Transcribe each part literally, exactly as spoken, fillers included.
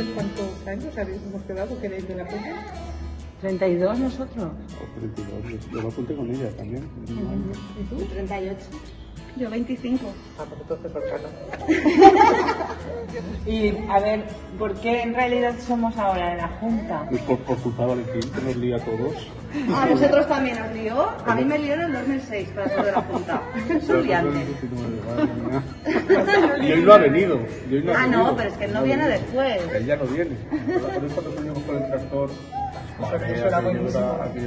hace cuántos años habíamos quedado que erais de La Pellorfa? ¿treinta y dos nosotros? Oh, treinta y dos. Yo me apunté con ella también. ¿Y tú? treinta y ocho. Yo veinticinco. Ah, pues entonces cercano. Y a ver, ¿por qué en realidad somos ahora en la Junta? Pues por, por culpa de Valentín, que nos lía a todos. A vosotros también os lió. A mí me liaron en el dos mil seis para ser de la Junta. Es un liante. Y él no ha venido. Y él no ha ah, venido. No, pero es que él no, no viene, viene después. Él ya no viene. Por eso nos unimos con el tractor. O sea, que eso era buenísimo. Aquí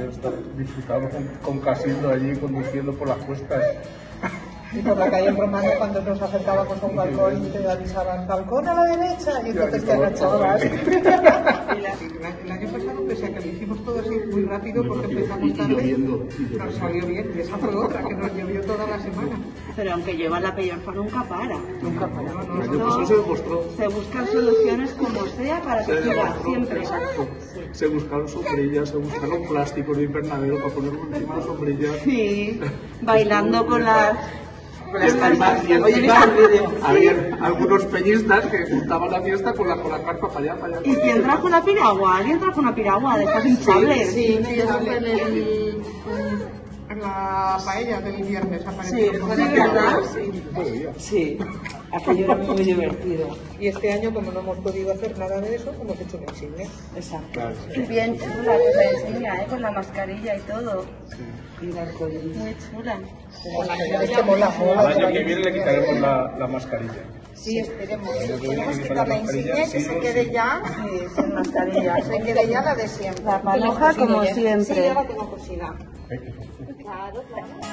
disfrutamos con, con Casildo allí conduciendo por las cuestas. Y por la calle en Romano, cuando nos acercábamos a un balcón y te avisaban, balcón a la derecha, y entonces te agachabas. El año pasado, pese a que lo hicimos todo así muy rápido, porque empezamos tarde, nos salió bien, y esa fue otra, que nos llovió toda la semana. Pero aunque lleva La Pellorfa, nunca para. Nunca para. El año pasado se demostró. Se buscan soluciones como sea para que siga siempre. Exacto. Se buscaron sombrillas, se buscaron plásticos de invernadero para poner encima las sombrillas. Sí, bailando con las... Había algunos peñistas que juntaban la fiesta con la, con la carpa para allá, para allá. ¿Y quién trajo una piragua? ¿Alguien trajo una piragua de estas hinchables? Sí, sí, sí. La paella del viernes apareció. Sí, ¿verdad? Sí, aquello era muy divertido. Y este año, como no hemos podido hacer nada de eso, hemos hecho un insignia. Exacto. Y bien chula la insignia, ¿eh? Con la mascarilla y todo. Sí. Y la arcoíris. Muy chula. El año que viene le quitaremos la, la mascarilla. Sí, esperemos. Tenemos que quitar la insignia y que se quede ya sin mascarilla. Se quede ya la de siempre. La panoja como siempre. Sí, ahora tengo cocina. Claro, claro.